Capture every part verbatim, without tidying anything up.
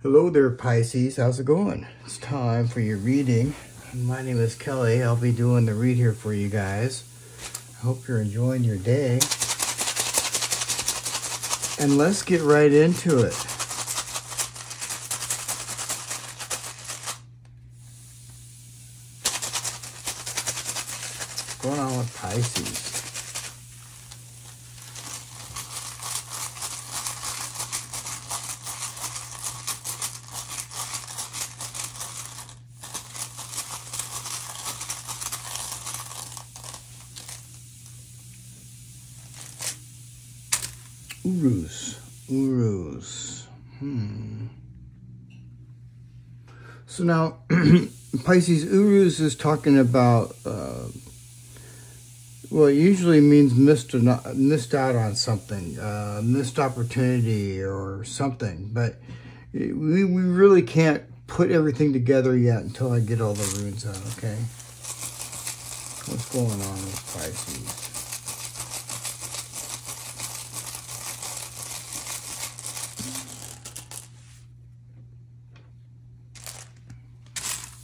Hello there, Pisces. How's it going? It's time for your reading. My name is Kelly. I'll be doing the read here for you guys. I hope you're enjoying your day. And let's get right into it. What's going on with Pisces? Uruz, Uruz, hmm. So now, Pisces, Uruz is talking about, uh, well, it usually means missed, missed out on something, uh, missed opportunity or something, but we, we really can't put everything together yet until I get all the runes out, okay? What's going on with Pisces?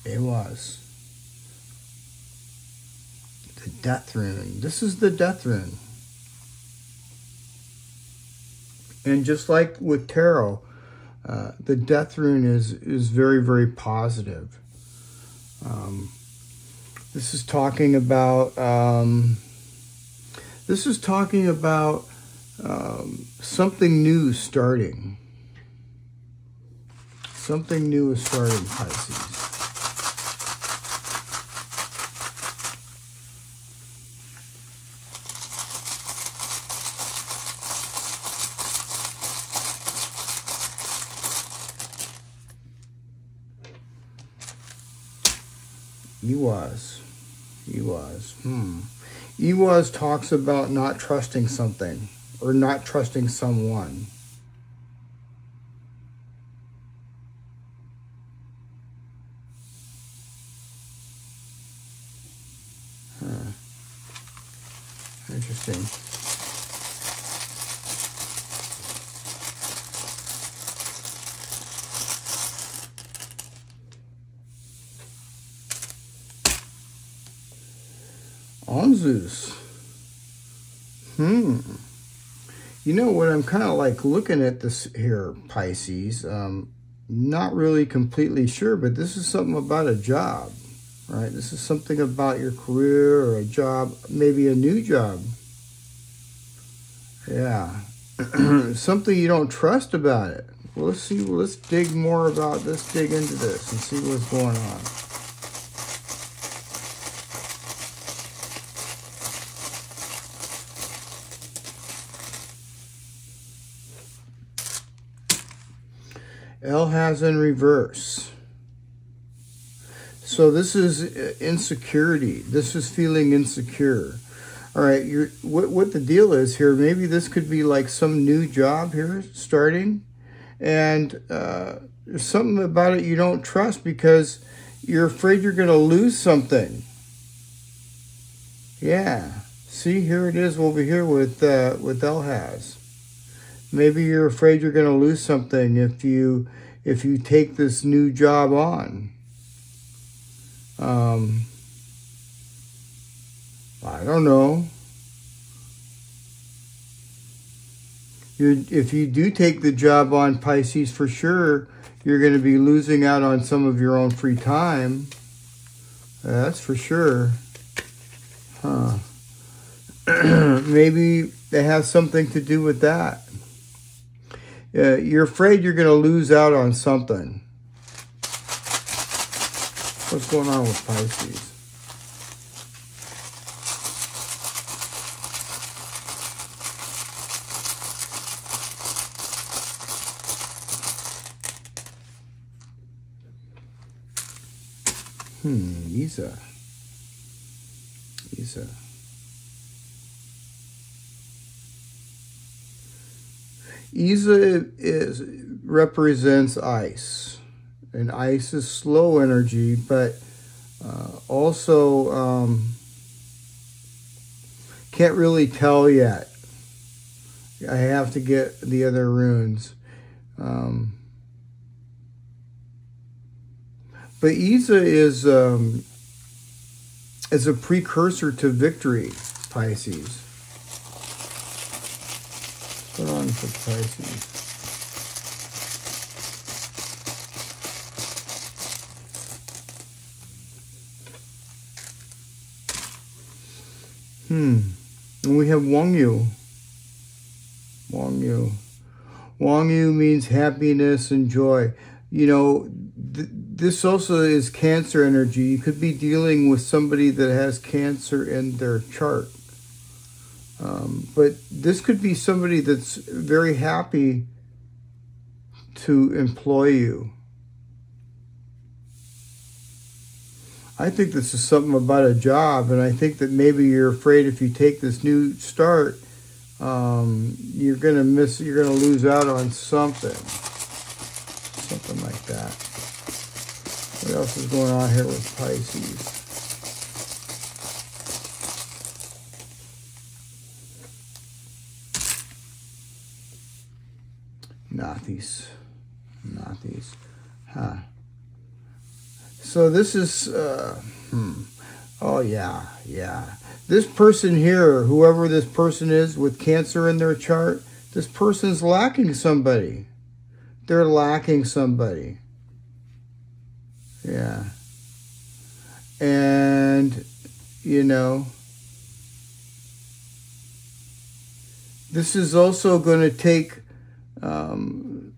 Ewaz. The death rune. This is the death rune. And just like with tarot, uh, the death rune is, is very, very positive. Um, this is talking about, um, this is talking about um, something new starting. Something new is starting, Pisces. Ewaz, Ewaz, hmm. Ewaz talks about not trusting something or not trusting someone. Huh. Interesting. Ansuz. Hmm. You know what? I'm kind of like looking at this here, Pisces. Um, not really completely sure, but this is something about a job, right? This is something about your career or a job, maybe a new job. Yeah. Something you don't trust about it. Well, let's see. Let's dig more about let's dig into this and see what's going on. Elhaz in reverse. So this is insecurity. This is feeling insecure. All right, you're, what, what the deal is here, maybe this could be like some new job here starting, and uh, there's something about it you don't trust because you're afraid you're going to lose something. Yeah, see, here it is over here with, uh, with Elhaz. Maybe you're afraid you're going to lose something if you if you take this new job on. Um, I don't know. You're, if you do take the job on, Pisces, for sure, you're going to be losing out on some of your own free time. That's for sure. Huh. Maybe it has something to do with that. Uh, you're afraid you're going to lose out on something. What's going on with Pisces? Hmm, Isa. Isa. Isa is, represents ice, and ice is slow energy, but uh, also um, can't really tell yet. I have to get the other runes. Um, But Isa is um, is a precursor to victory, Pisces. What's going on for Pisces? Hmm. And we have Wang Yu. Wang Yu. Wang Yu means happiness and joy. You know, th this also is Cancer energy. You could be dealing with somebody that has Cancer in their chart. Um, but this could be somebody that's very happy to employ you. I think this is something about a job, and I think that maybe you're afraid if you take this new start, um, you're gonna miss, you're gonna lose out on something, something like that. What else is going on here with Pisces? Not these, not these, huh? So this is, uh, hmm. oh yeah, yeah. This person here, whoever this person is with Cancer in their chart, this person's lacking somebody. They're lacking somebody. Yeah. And, you know, this is also going to take um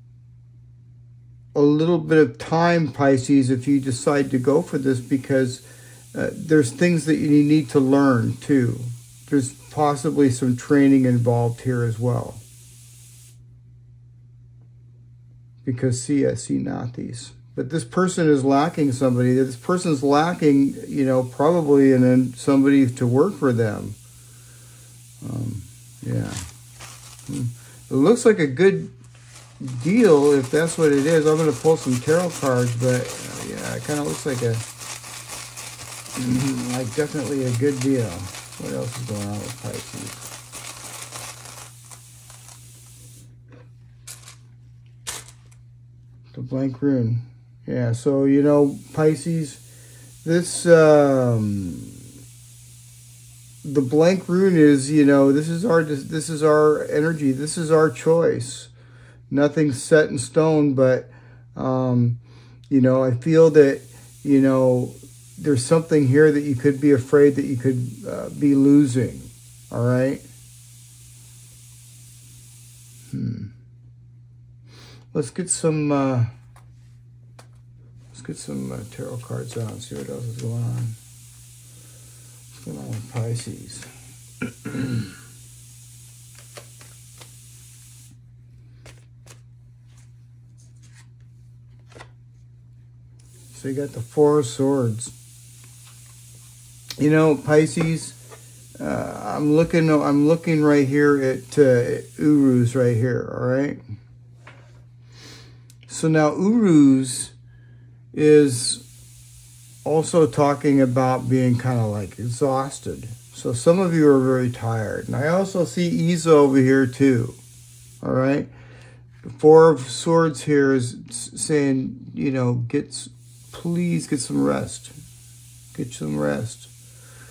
a little bit of time, Pisces, if you decide to go for this, because uh, there's things that you need to learn too. There's possibly some training involved here as well. Because see, I see not these. But this person is lacking somebody. This person's lacking, you know, probably and then somebody to work for them. Um, yeah. It looks like a good deal, if that's what it is. I'm going to pull some tarot cards, but uh, yeah, it kind of looks like a, mm, like definitely a good deal. What else is going on with Pisces? The blank rune. Yeah, so, you know, Pisces, this, um, the blank rune is, you know, this is our, this is our energy. This is our choice. Nothing's set in stone, but, um, you know, I feel that, you know, there's something here that you could be afraid that you could uh, be losing, all right? Hmm. Let's get some, uh, let's get some uh, tarot cards out and see what else is going on. What's going on with Pisces? So you got the Four of Swords. You know, Pisces, uh, I'm looking I'm looking right here at, uh, at Uruz right here, all right? So now Uruz is also talking about being kind of like exhausted. So some of you are very tired. And I also see Isa over here too, all right? The Four of Swords here is saying, you know, get... please get some rest. Get some rest.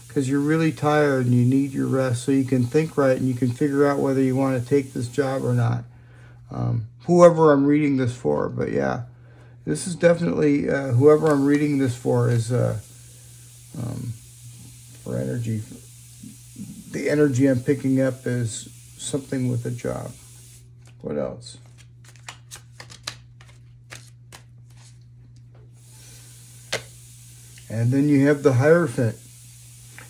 Because you're really tired and you need your rest so you can think right and you can figure out whether you want to take this job or not. Um, whoever I'm reading this for, but yeah. This is definitely, uh, whoever I'm reading this for is uh, um, for energy. The energy I'm picking up is something with a job. What else? And then you have the Hierophant.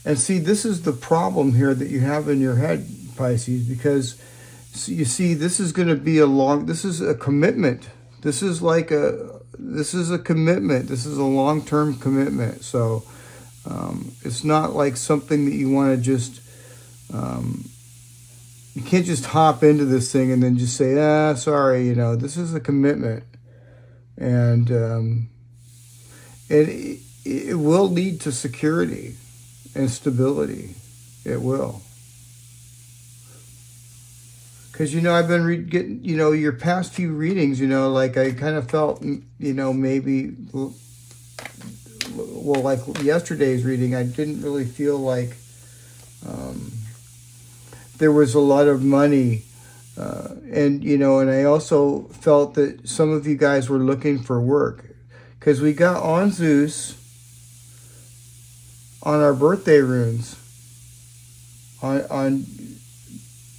And see, this is the problem here that you have in your head, Pisces, because you see, this is going to be a long, this is a commitment. This is like a, this is a commitment. This is a long-term commitment. So um, it's not like something that you want to just, um, you can't just hop into this thing and then just say, ah, sorry, you know, this is a commitment. And, um, and it, It will lead to security and stability. It will. Because, you know, I've been re getting, you know, your past few readings, you know, like I kind of felt, you know, maybe well, like yesterday's reading, I didn't really feel like um, there was a lot of money. Uh, and, you know, and I also felt that some of you guys were looking for work. Because we got Ansuz on our birthday runes on, on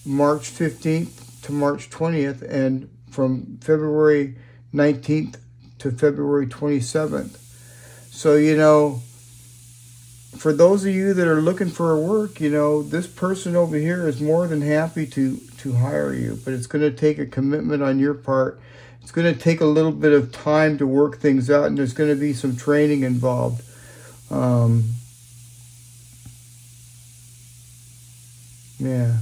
March fifteenth to March twentieth, and from February nineteenth to February twenty-seventh. So, you know, for those of you that are looking for work, you know, this person over here is more than happy to, to hire you, but it's going to take a commitment on your part. It's going to take a little bit of time to work things out, and there's going to be some training involved. Um, yeah.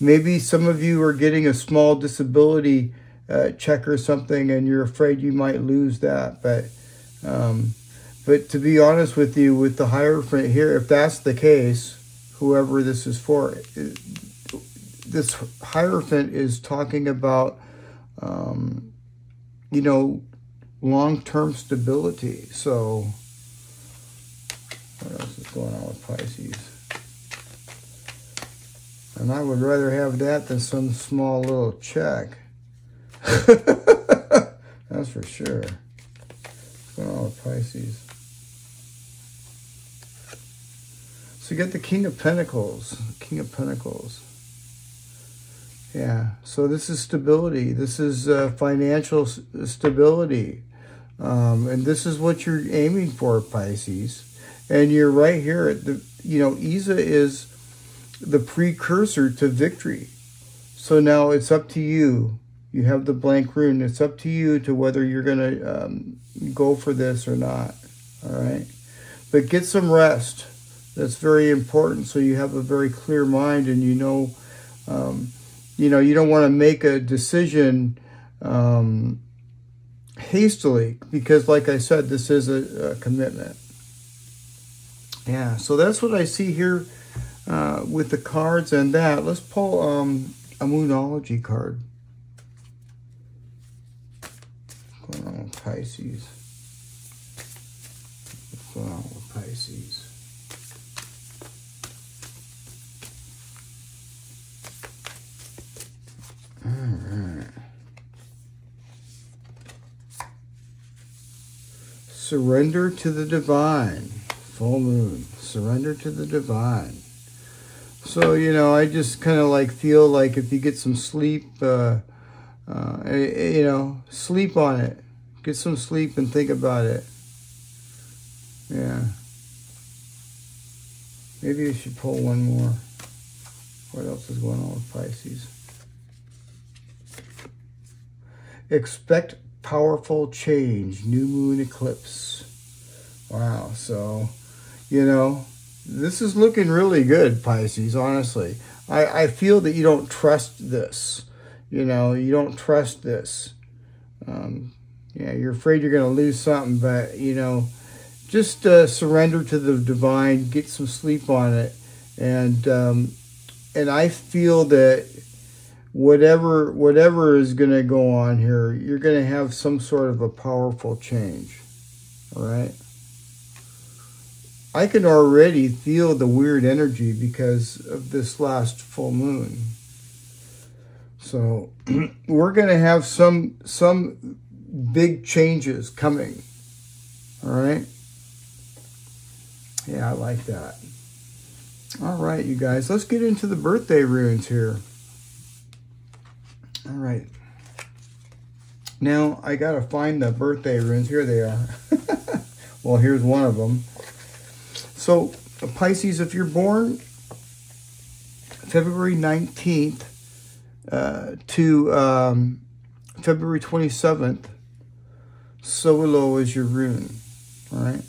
Maybe some of you are getting a small disability uh, check or something, and you're afraid you might lose that. But um, but to be honest with you, with the Hierophant here, if that's the case, whoever this is for, it, this Hierophant is talking about Um, you know, long-term stability. So, what else is going on with Pisces? And I would rather have that than some small little check. That's for sure. What's going on with Pisces? So you get the King of Pentacles. King of Pentacles. Yeah, so this is stability. This is uh, financial stability. Um, and this is what you're aiming for, Pisces. And you're right here at the, you know, Isa is the precursor to victory. So now it's up to you. You have the blank rune. It's up to you to whether you're going to um, go for this or not. All right? But get some rest. That's very important, so you have a very clear mind and you know... Um, You know, you don't want to make a decision um, hastily because, like I said, this is a, a commitment. Yeah, so that's what I see here uh, with the cards and that. Let's pull um, a Moonology card. What's going on with Pisces? What's going on with Pisces? Surrender to the divine. Full moon. Surrender to the divine. So, you know, I just kind of like feel like if you get some sleep, uh, uh, you know, sleep on it. Get some sleep and think about it. Yeah. Maybe you should pull one more. What else is going on with Pisces? Expect powerful change, new moon eclipse. Wow, so, you know, this is looking really good, Pisces, honestly. I, I feel that you don't trust this. You know, you don't trust this. Um, yeah, you're afraid you're going to lose something, but, you know, just uh, surrender to the divine, get some sleep on it, and um, and I feel that Whatever whatever is going to go on here, you're going to have some sort of a powerful change, all right? I can already feel the weird energy because of this last full moon. So we're going to have some, some big changes coming, all right? Yeah, I like that. All right, you guys, let's get into the birthday runes here. All right, now I gotta find the birthday runes. Here they are. Well, here's one of them. So, Pisces, if you're born February nineteenth uh, to um, February twenty-seventh, Sowilo is your rune, all right?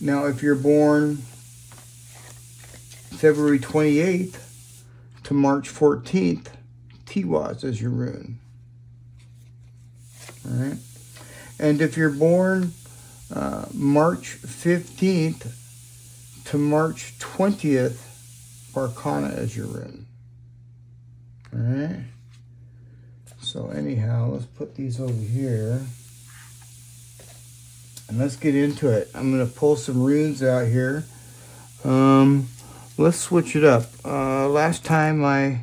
Now, if you're born February twenty-eighth, to March fourteenth, Tiwaz is your rune. All right. And if you're born uh, March fifteenth to March twentieth, Berkana is your rune. All right. So anyhow, let's put these over here. and let's get into it. I'm going to pull some runes out here. Um, let's switch it up. Uh, last time I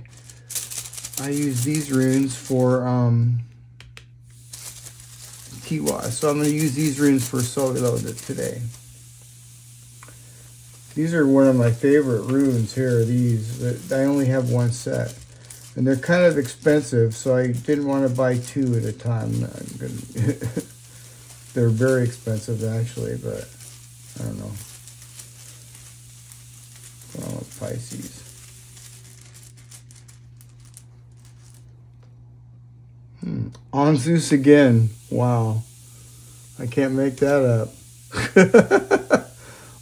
I used these runes for um, Tiwaz, so I'm going to use these runes for Sowilo today. These are one of my favorite runes here, these. I only have one set. And they're kind of expensive, so I didn't want to buy two at a time. I'm gonna they're very expensive, actually, but I don't know. What's wrong with Pisces? Hmm. Ansuz again. Wow. I can't make that up.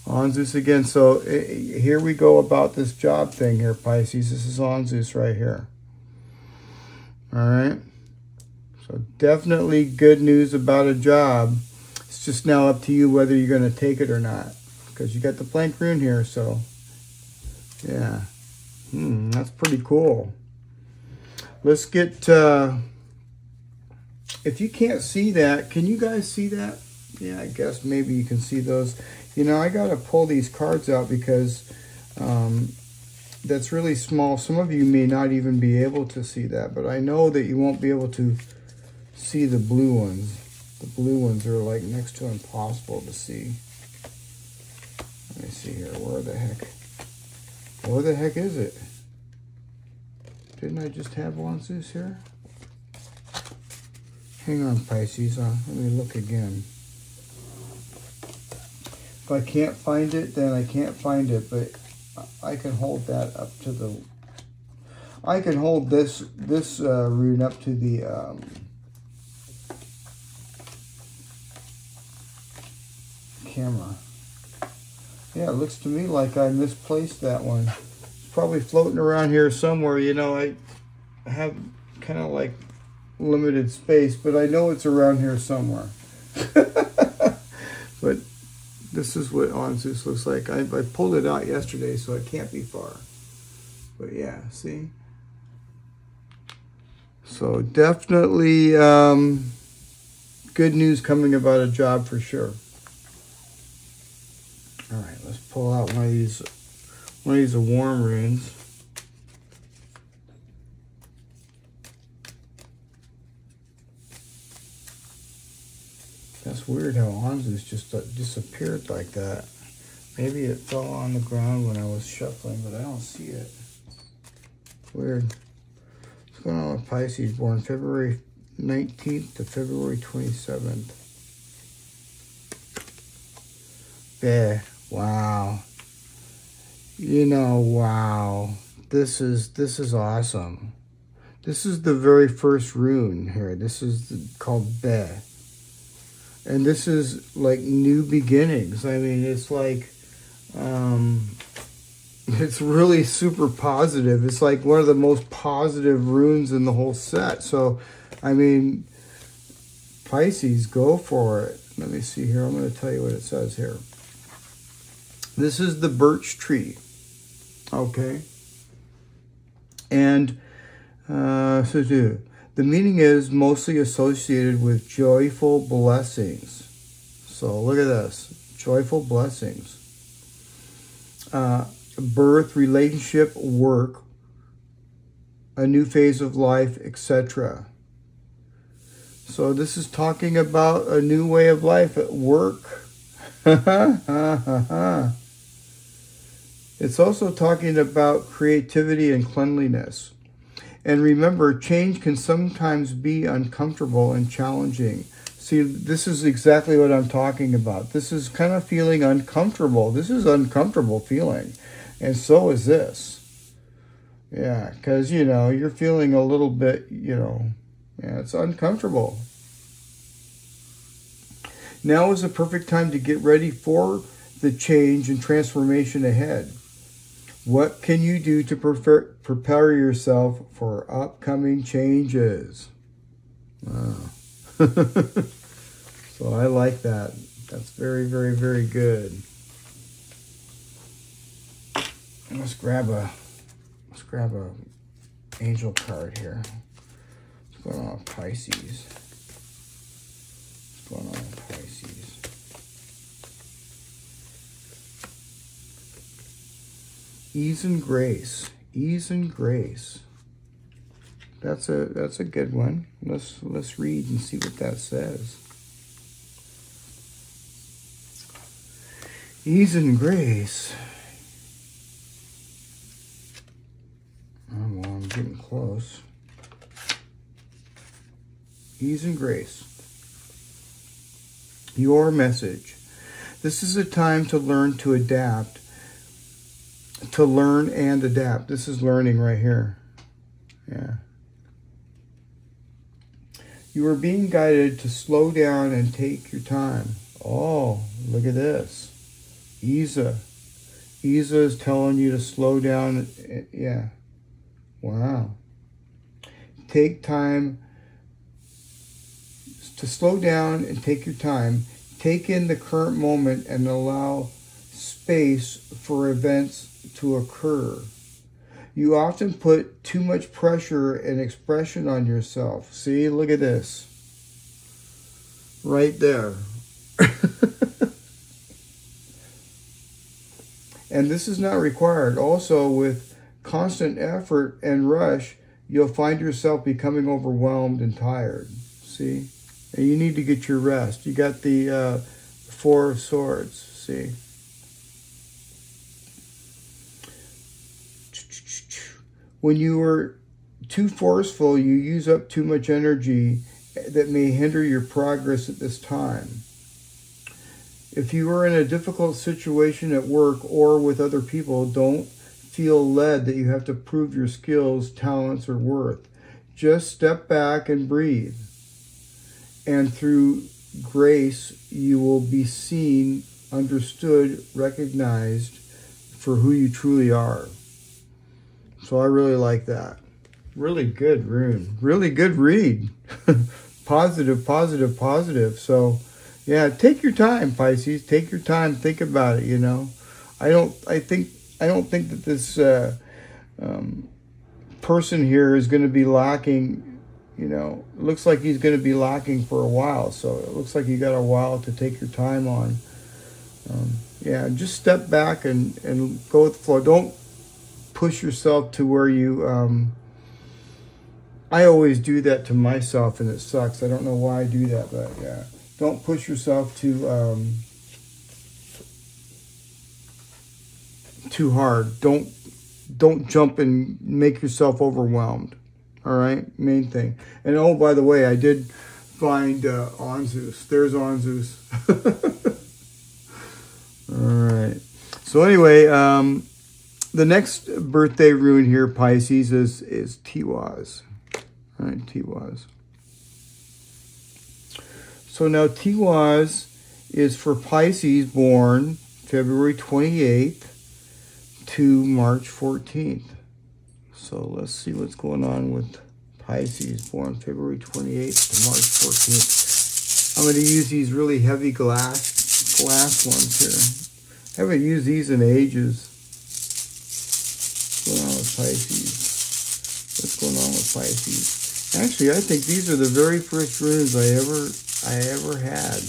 Ansuz again. So here we go about this job thing here, Pisces. This is Ansuz right here. All right. So definitely good news about a job. It's just now up to you whether you're going to take it or not, because you got the blank rune here. So yeah, hmm, that's pretty cool. Let's get, uh, if you can't see that, can you guys see that? Yeah, I guess maybe you can see those. You know, I got to pull these cards out because um, that's really small. Some of you may not even be able to see that, but I know that you won't be able to see the blue ones. The blue ones are like next to impossible to see. Let me see here. Where the heck? Where the heck is it? Didn't I just have Ansuz here? Hang on, Pisces. Huh? Let me look again. If I can't find it, then I can't find it, but I can hold that up to the, I can hold this, this uh, rune up to the, um, camera. Yeah, it looks to me like I misplaced that one. It's probably floating around here somewhere. You know, I have kind of like limited space, but I know it's around here somewhere. But this is what Ansuz looks like. I, I pulled it out yesterday, so it can't be far. But yeah, see? So definitely um, good news coming about a job for sure. All right, let's pull out one of these, one of these warm runes. That's weird how Ansuz just uh, disappeared like that. Maybe it fell on the ground when I was shuffling, but I don't see it. Weird. What's going on with Pisces? Born February nineteenth to February twenty-seventh. There. Wow. You know, wow. This is this is awesome. This is the very first rune here. This is the, called Be. And this is like new beginnings. I mean, it's like, um, it's really super positive. It's like one of the most positive runes in the whole set. So, I mean, Pisces, go for it. Let me see here. I'm going to tell you what it says here. This is the birch tree. Okay. And, uh, so do. The meaning is mostly associated with joyful blessings. So look at this, joyful blessings. Uh, birth, relationship, work, a new phase of life, et cetera. So this is talking about a new way of life at work. It's also talking about creativity and cleanliness. And remember, change can sometimes be uncomfortable and challenging. See, this is exactly what I'm talking about. This is kind of feeling uncomfortable. This is uncomfortable feeling. And so is this. Yeah, because, you know, you're feeling a little bit, you know, yeah, it's uncomfortable. Now is the perfect time to get ready for the change and transformation ahead. What can you do to prefer, prepare yourself for upcoming changes? Wow. So I like that. That's very, very, very good. And let's grab a, let's grab a angel card here. What's going on with Pisces? What's going on with Pisces? ease and grace. Ease and grace. That's a that's a good one. Let's let's read and see what that says. Ease and grace. Oh, well, I'm getting close. Ease and grace. Your message. This is a time to learn to adapt. To learn and adapt. This is learning right here. Yeah. You are being guided to slow down and take your time. Oh, look at this. Isa. Isa is telling you to slow down. Yeah. Wow. Take time. To slow down and take your time. Take in the current moment and allow space for events to occur. You often put too much pressure and expression on yourself. See, look at this. Right there. And this is not required. Also, with constant effort and rush, you'll find yourself becoming overwhelmed and tired. See? And you need to get your rest. You got the uh, Four of Swords, see? When you are too forceful, you use up too much energy that may hinder your progress at this time. If you are in a difficult situation at work or with other people, don't feel led that you have to prove your skills, talents, or worth. Just step back and breathe. And through grace, you will be seen, understood, recognized for who you truly are. So I really like that. Really good rune. Really good read. Positive, positive, positive. So, yeah, take your time, Pisces. Take your time. Think about it, you know. I don't, I think, I don't think that this uh, um, person here is going to be lacking... You know, looks like he's going to be lacking for a while. So it looks like you got a while to take your time on. Um, yeah, just step back and, and go with the flow. Don't push yourself to where you... Um, I always do that to myself, and it sucks. I don't know why I do that, but yeah. Don't push yourself to um, too hard. Don't, don't jump and make yourself overwhelmed. All right, main thing. And oh, by the way, I did find uh, Ansuz. There's Ansuz. All right. So anyway, um, the next birthday rune here, Pisces, is is Tiwaz. All right, Tiwaz. So now Tiwaz is for Pisces born February twenty-eighth to March fourteenth. So let's see what's going on with Pisces, born February twenty-eighth to March fourteenth. I'm going to use these really heavy glass, glass ones here. I haven't used these in ages. What's going on with Pisces? What's going on with Pisces? Actually, I think these are the very first runes I ever, I ever had.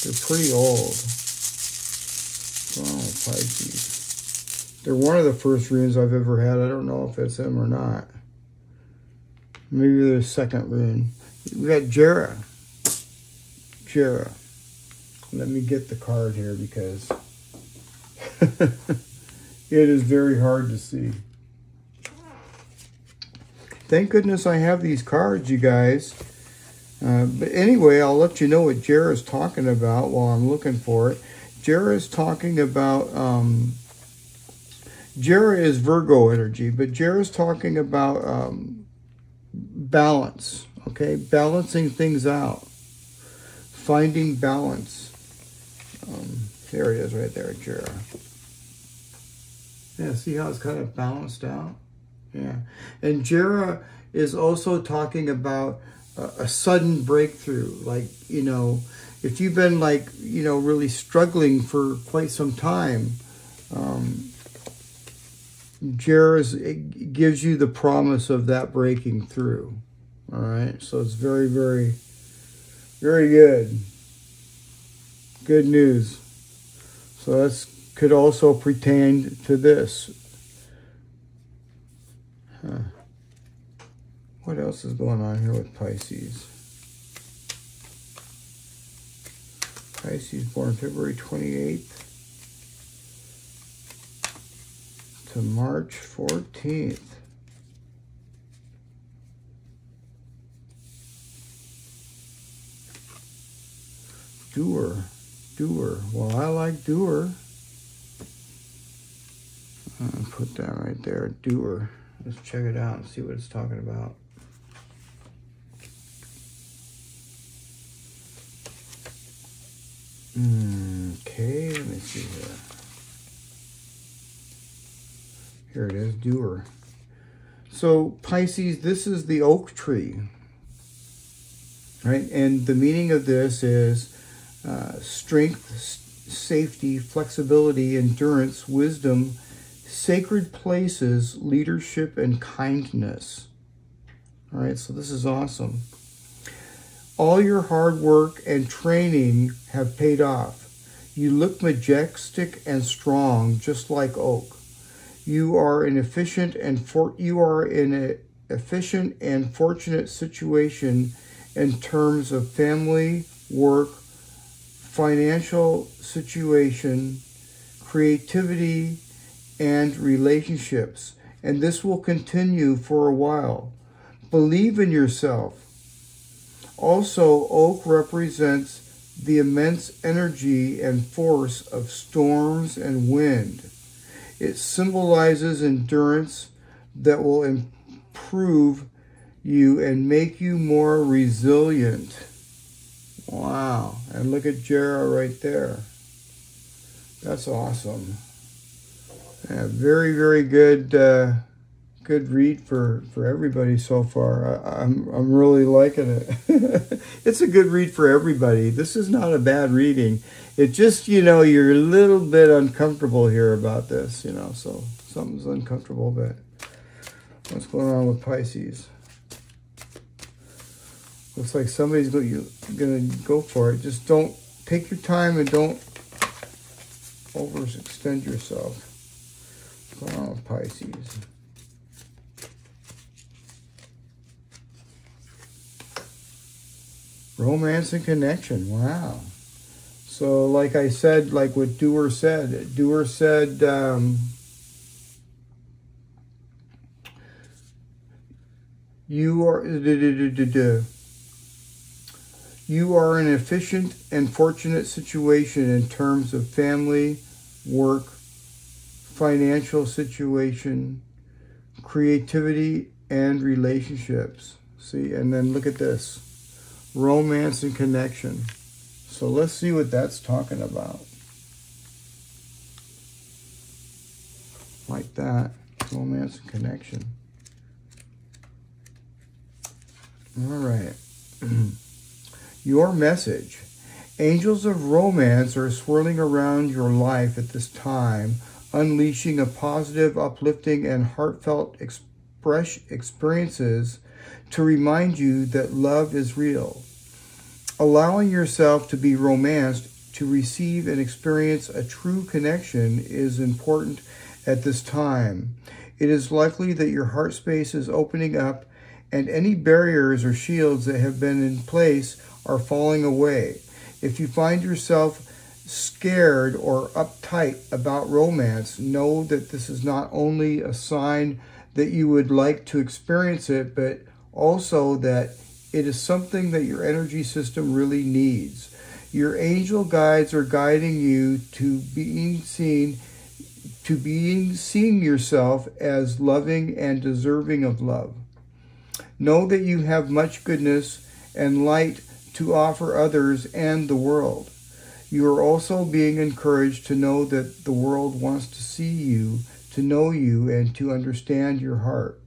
They're pretty old. What's going on with Pisces? They're one of the first runes I've ever had. I don't know if it's them or not. Maybe the second rune. We got Jera. Jera. Let me get the card here because it is very hard to see. Thank goodness I have these cards, you guys. Uh, but anyway, I'll let you know what Jera is talking about while I'm looking for it. Jera is talking about... Um, Jera is Virgo energy, but Jera is talking about um, balance, okay? Balancing things out. Finding balance. Um, there it is right there, Jera. Yeah, see how it's kind of balanced out? Yeah. And Jera is also talking about a, a sudden breakthrough. Like, you know, if you've been like, you know, really struggling for quite some time, um, Jera's, it gives you the promise of that breaking through. All right. So it's very, very, very good. Good news. So that could also pertain to this. What else is going on here with Pisces? Pisces born February twenty-eighth to March fourteenth. Duir, Duir. Well, I like Duir. I'll put that right there, Duir. Let's check it out and see what it's talking about. Okay, let me see here. Here it is, Duir. So, Pisces, this is the oak tree, right? And the meaning of this is uh, strength, safety, flexibility, endurance, wisdom, sacred places, leadership, and kindness. All right, so this is awesome. All your hard work and training have paid off. You look majestic and strong, just like oak. You are an efficient and for you are in an efficient and fortunate situation in terms of family, work, financial situation, creativity, and relationships. And this will continue for a while. Believe in yourself. Also, oak represents the immense energy and force of storms and wind. It symbolizes endurance that will improve you and make you more resilient. Wow. And look at Jera right there. That's awesome. Yeah, very, very good uh, good read for, for everybody so far. I, I'm, I'm really liking it. It's a good read for everybody. This is not a bad reading. It just, you know, you're a little bit uncomfortable here about this, you know, so something's uncomfortable, but what's going on with Pisces? Looks like somebody's going to go for it. Just don't take your time and don't overextend yourself. What's going on with Pisces? Romance and connection, wow. So, like I said, like what Duir said, Duir said, um, you are, duh, duh, duh, duh, duh. You are an efficient and fortunate situation in terms of family, work, financial situation, creativity, and relationships. See, and then look at this, romance and connection. So let's see what that's talking about. Like that, romance and connection. All right. Your message. Angels of romance are swirling around your life at this time, unleashing a positive, uplifting, and heartfelt express experiences to remind you that love is real. Allowing yourself to be romanced, to receive and experience a true connection is important at this time. It is likely that your heart space is opening up and any barriers or shields that have been in place are falling away. If you find yourself scared or uptight about romance, know that this is not only a sign that you would like to experience it, but also that it is something that your energy system really needs. Your angel guides are guiding you to being seen, to being seeing yourself as loving and deserving of love. Know that you have much goodness and light to offer others and the world. You are also being encouraged to know that the world wants to see you, to know you, and to understand your heart.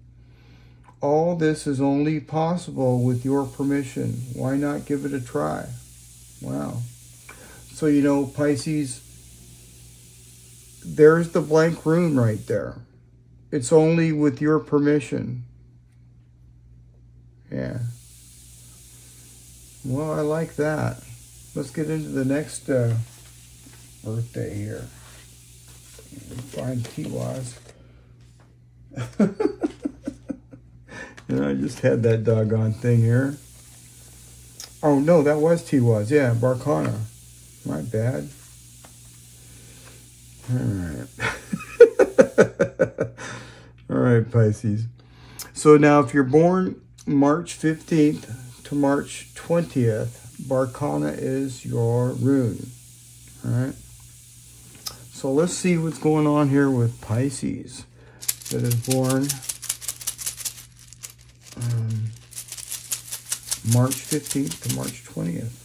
All this is only possible with your permission. Why not give it a try? Wow. So, you know, Pisces, there's the blank room right there. It's only with your permission. Yeah. Well, I like that. Let's get into the next uh, birthday here. Find Tiwaz. And I just had that doggone thing here. Oh, no, that was Tiwaz. Yeah, Berkana. My bad. All right. All right, Pisces. So now if you're born March fifteenth to March twentieth, Berkana is your rune. All right. So let's see what's going on here with Pisces that is born um, March fifteenth to March twentieth.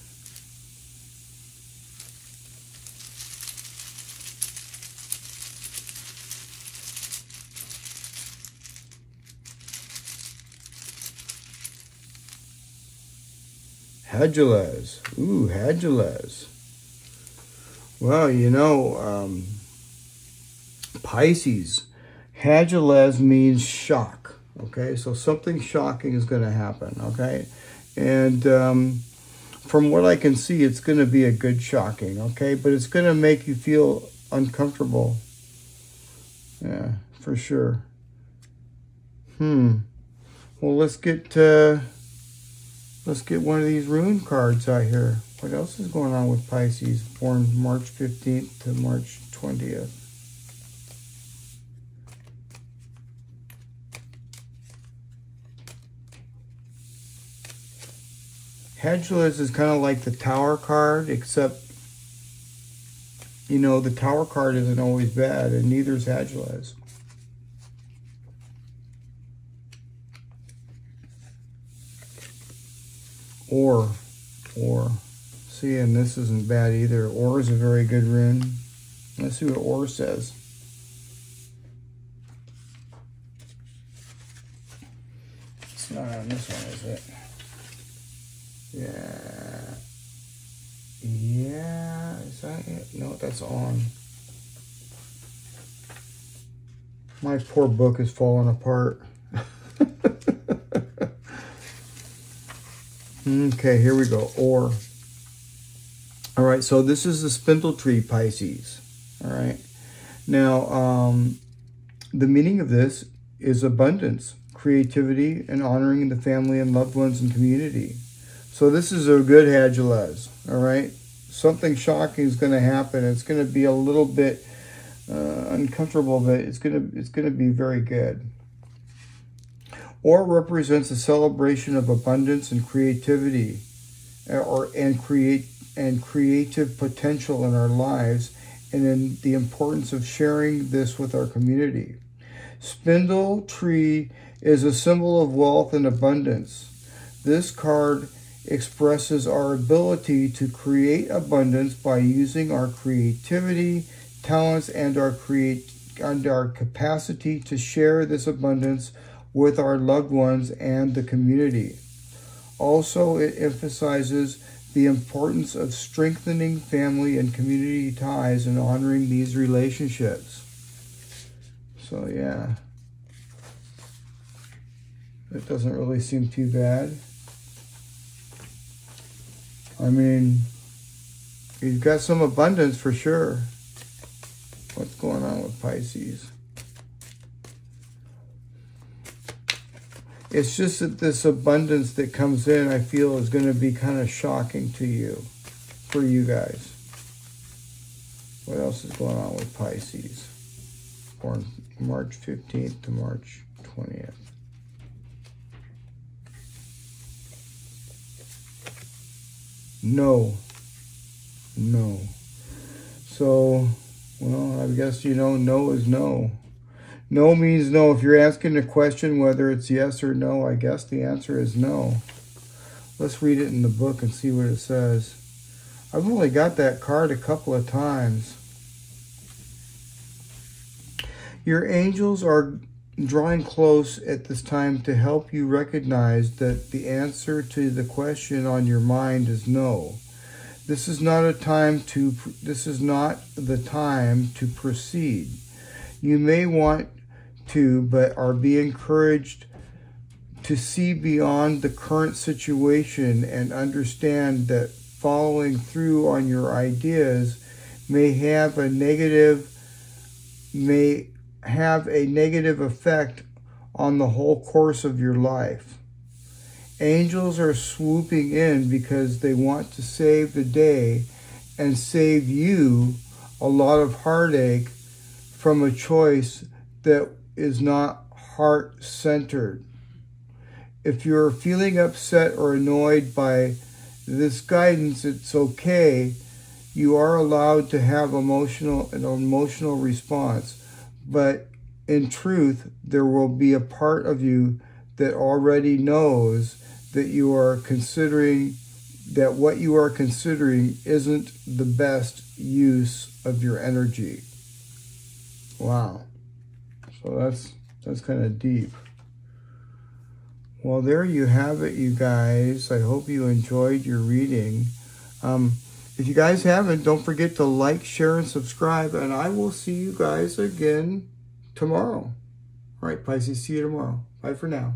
Hagelaz. Ooh, Hagelaz. Well, you know, um, Pisces, Hagelaz means shock, okay? So something shocking is going to happen, okay? And um, from what I can see, it's going to be a good shocking, okay? But it's going to make you feel uncomfortable. Yeah, for sure. Hmm. Well, let's get, uh, let's get one of these rune cards out here. What else is going on with Pisces, born March fifteenth to March twentieth? Hagelaz is kind of like the Tower card, except, you know, the Tower card isn't always bad, and neither is Hagelaz. Or, or... See, and this isn't bad either. Oir is a very good rune. Let's see what Oir says. It's not on this one, is it? Yeah. Yeah, is that it? No, that's on. My poor book is falling apart. Okay, here we go. Oir. All right, so this is the spindle tree, Pisces. All right. Now, um, the meaning of this is abundance, creativity, and honoring the family and loved ones and community. So this is a good Hagelaz, all right? Something shocking is going to happen. It's going to be a little bit uh, uncomfortable, but it's going to it's going to be very good. Oir represents a celebration of abundance and creativity, or and create. and creative potential in our lives, and in the importance of sharing this with our community. Spindle tree is a symbol of wealth and abundance. This card expresses our ability to create abundance by using our creativity, talents, and our create and our capacity to share this abundance with our loved ones and the community. Also, it emphasizes the importance of strengthening family and community ties and honoring these relationships. So, yeah. That doesn't really seem too bad. I mean, you've got some abundance for sure. What's going on with Pisces? It's just that this abundance that comes in, I feel, is going to be kind of shocking to you, for you guys. What else is going on with Pisces? Born March fifteenth to March twentieth. No. No. So, well, I guess, you know, no is no. No means no. If you're asking a question whether it's yes or no, I guess the answer is no. Let's read it in the book and see what it says. I've only got that card a couple of times. Your angels are drawing close at this time to help you recognize that the answer to the question on your mind is no. This is not a time to, this is not the time to proceed. You may want to, but are be encouraged to see beyond the current situation and understand that following through on your ideas may have a negative may have a negative effect on the whole course of your life. Angels are swooping in because they want to save the day and save you a lot of heartache from a choice that is not heart-centered. If you're feeling upset or annoyed by this guidance, it's okay. You are allowed to have emotional an emotional response, but in truth, there will be a part of you that already knows that you are considering that what you are considering isn't the best use of your energy. Wow. So that's that's kind of deep. Well, there you have it, you guys. I hope you enjoyed your reading. Um, if you guys haven't, don't forget to like, share, and subscribe. And I will see you guys again tomorrow. All right, Pisces, see you tomorrow. Bye for now.